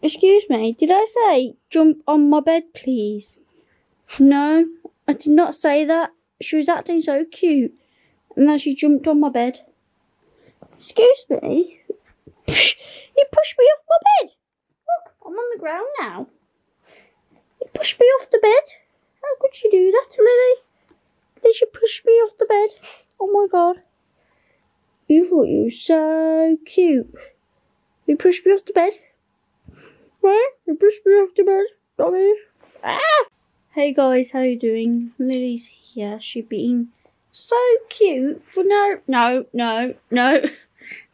Excuse me, did I say jump on my bed, please? No, I did not say that. She was acting so cute, and then she jumped on my bed. Excuse me? You pushed me off my bed. Look, I'm on the ground now. You pushed me off the bed. How could you do that, Lily? Did you push me off the bed? Oh my God. You thought you were so cute. You pushed me off the bed. Well, you pushed me off the bed. Doggy. Ah! Hey guys, how you doing? Lily's here. She's being so cute. But no.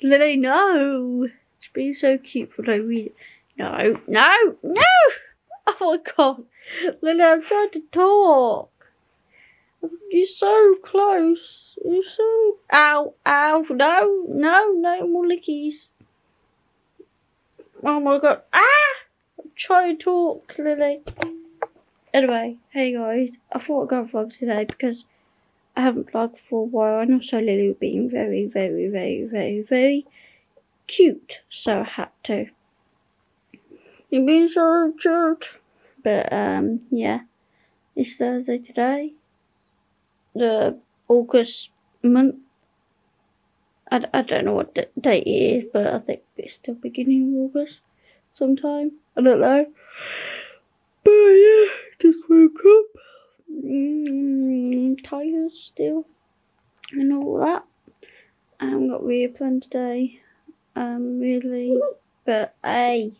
Lily, no. She's being so cute for no reason. No. Oh my God. Lily, I'm trying to talk. You're so close. You're so... Ow. No more lickies. Oh my God. Ah! I'm trying to talk, Lily. Anyway, hey guys. I thought I'd go vlog today because I haven't vlogged for a while. And also Lily was being very cute. So I had to. You're being so cute. But, yeah. It's Thursday today. The August month. I don't know what date it is, but I think it's still beginning of August sometime. I don't know. But yeah, just woke up. Tired still. And all that. I haven't got really planned today. Really. But hey.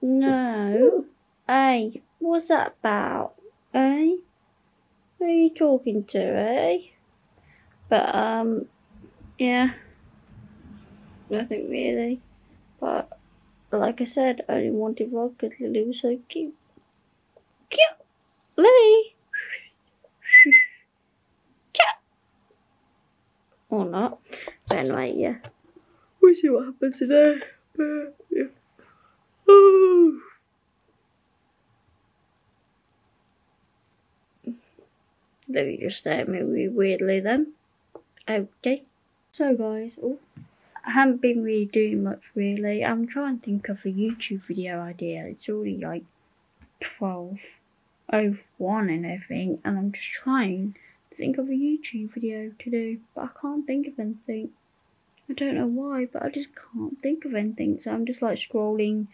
No. Hey. What's that about? Hey. Who are you talking to, eh? But, yeah, nothing really, but like I said, I only wanted vlog because Lily was so cute. Cute! Lily! Cute! Or not, but anyway, yeah. We'll see what happens today, but yeah. Oh. Lily just stared at me really weirdly then. Okay. So guys, I haven't been really doing much really. I'm trying to think of a YouTube video idea. It's already like 12:01 and everything. And I'm just trying to think of a YouTube video to do. But I can't think of anything. I don't know why, but I just can't think of anything. So I'm just like scrolling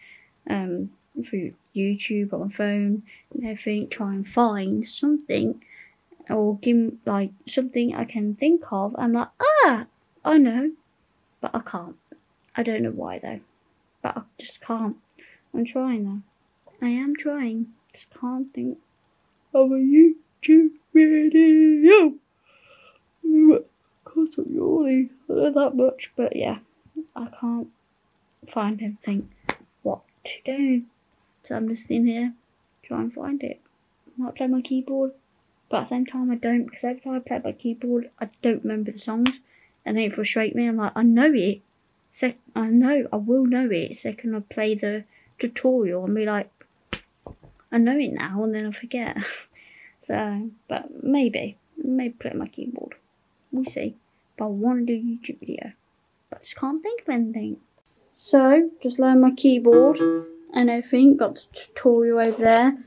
through YouTube on my phone and everything. Try and find something. Or give like something I can think of. I'm like, I know, but I can't. I don't know why though, but I just can't. I'm trying though. I am trying. Just can't think of a YouTube video. Cause I'm yawning. I don't know that much, but yeah, I can't find anything what to do. So I'm just in here trying and find it. I might play my keyboard. But at the same time I don't, because every time I play my keyboard I don't remember the songs and then it frustrates me. I'm like, I know it. I will know it. Second I play the tutorial and be like, I know it now, and then I forget. So but maybe play my keyboard. We'll see. But I wanna do a YouTube video. But I just can't think of anything. So just learn my keyboard and everything, got the tutorial over there.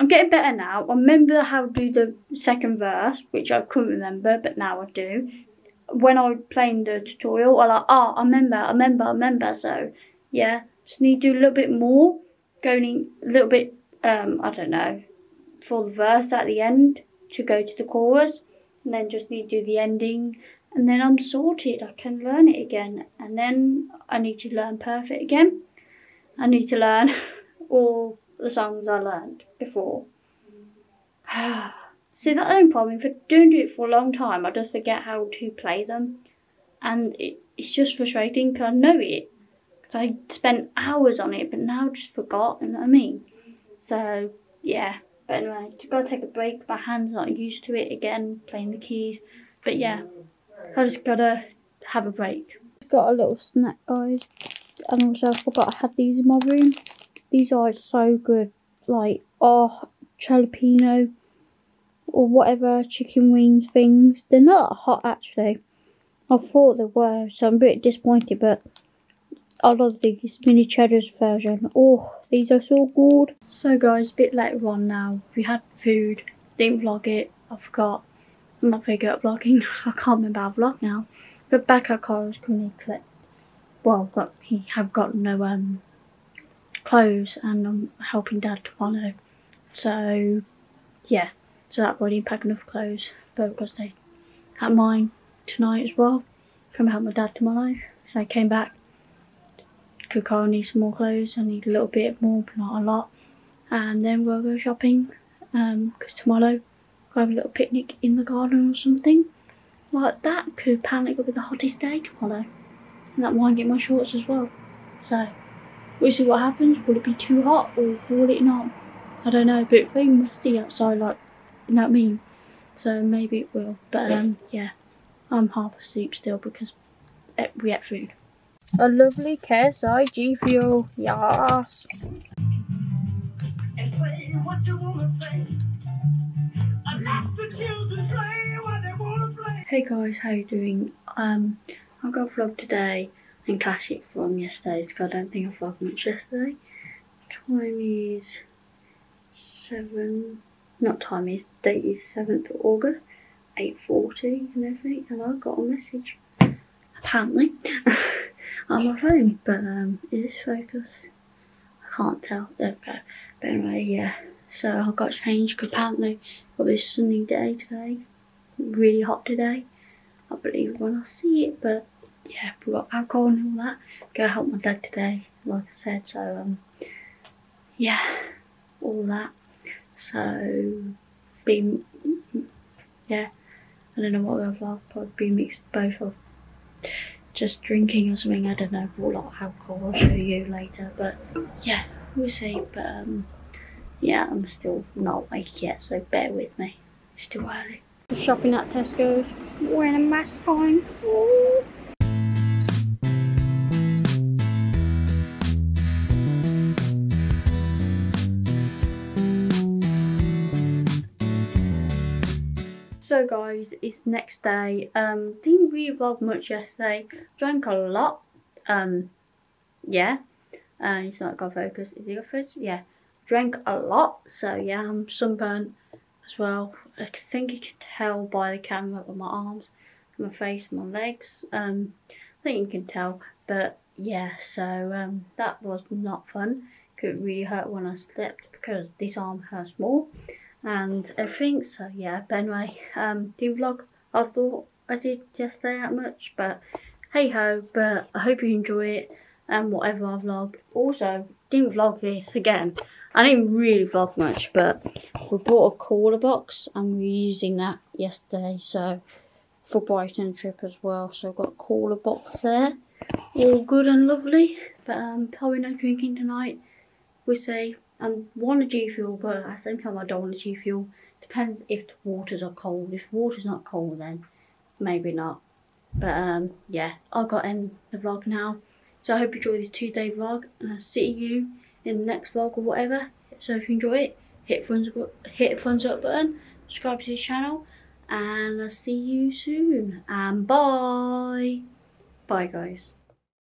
I'm getting better now. I remember how to do the second verse, which I couldn't remember, but now I do. When I was playing the tutorial, I was like, I remember. So, yeah, just need to do a little bit more. Going a little bit, I don't know, for the verse at the end to go to the chorus. And then just need to do the ending. And then I'm sorted. I can learn it again. And then I need to learn perfect again. I need to learn all the songs I learned before. See, that's the only problem. If I don't do it for a long time, I just forget how to play them. And it's just frustrating because I know it. Because I spent hours on it, but now I just forgot, you know what I mean? So, yeah. But anyway, just gotta take a break. My hand's not used to it again, playing the keys. But yeah, I just gotta have a break. Got a little snack, guys. And also, I forgot I had these in my room. These are so good, like, oh, jalapeno or whatever, chicken wings things. They're not hot, actually. I thought they were, so I'm a bit disappointed, but I love these mini cheddars version. Oh, these are so good. So guys, a bit later on now. We had food. Didn't vlog it. I forgot. I'm not very good at vlogging. I can't remember how to vlog now. But back at Carl's coming to collect. Well, but he have got no clothes, and I'm helping Dad to follow. So yeah. So that boy didn't pack enough clothes, but I've got to stay at mine tonight as well. Come help my dad tomorrow. So I came back. Carl needs some more clothes. I need a little bit more, but not a lot. And then we'll go shopping. Because tomorrow we'll have a little picnic in the garden or something like that. Because apparently it'll be the hottest day tomorrow. And that might get my shorts as well. So we'll see what happens. Will it be too hot or will it not? I don't know. But it's very musty outside, like, you know what I mean? So maybe it will. But yeah, I'm half asleep still because we ate food. A lovely KSI G Fuel, yes. And say what you wanna say. I let the children play what they wanna play. Hey guys, how you doing? I've got a vlog today and classic from yesterday because I don't think I vlogged much yesterday. Time is 7, not time is, date is 7th of August, 8:40 and everything, and I got a message, apparently. On my phone, but is this focused? I can't tell. There we go. But anyway, yeah. So I got changed because apparently got this sunny day today. Really hot today. I believe when I see it, but yeah, we got alcohol and all that. Go help my dad today, like I said. So yeah, all that. So being yeah, I don't know what we'll vlog. Probably be mixed both of. Just drinking or something, I don't know, a lot of alcohol, I'll show you later, but yeah, we'll see, but yeah, I'm still not awake yet, so bear with me, it's too early. Shopping at Tesco's, we're in a mask time. Ooh. So guys, it's next day. Didn't really vlog much yesterday. Drank a lot. Yeah. It's not got focus. Is it got focus? Yeah. Drank a lot. So yeah, I'm sunburnt as well. I think you can tell by the camera on my arms, my face, my legs. I think you can tell. But yeah, so that was not fun. Could really hurt when I slept because this arm hurts more. And everything, so yeah, but anyway, didn't vlog, I thought I did yesterday that much, but hey ho, but I hope you enjoy it, and whatever I vlogged. Also, didn't vlog this again, I didn't really vlog much, but we bought a cooler box, and we were using that yesterday, so, for Brighton trip as well, so I've got a cooler box there, all good and lovely, but probably no drinking tonight, we'll see. I want a G Fuel, but at the same time I don't want a G Fuel. Depends if the waters are cold. If the water's not cold, then maybe not. But yeah, I've got to end the vlog now. So I hope you enjoy this 2-day vlog, and I'll see you in the next vlog or whatever. So if you enjoy it, hit the thumbs up button, subscribe to this channel, and I'll see you soon. And bye, bye guys.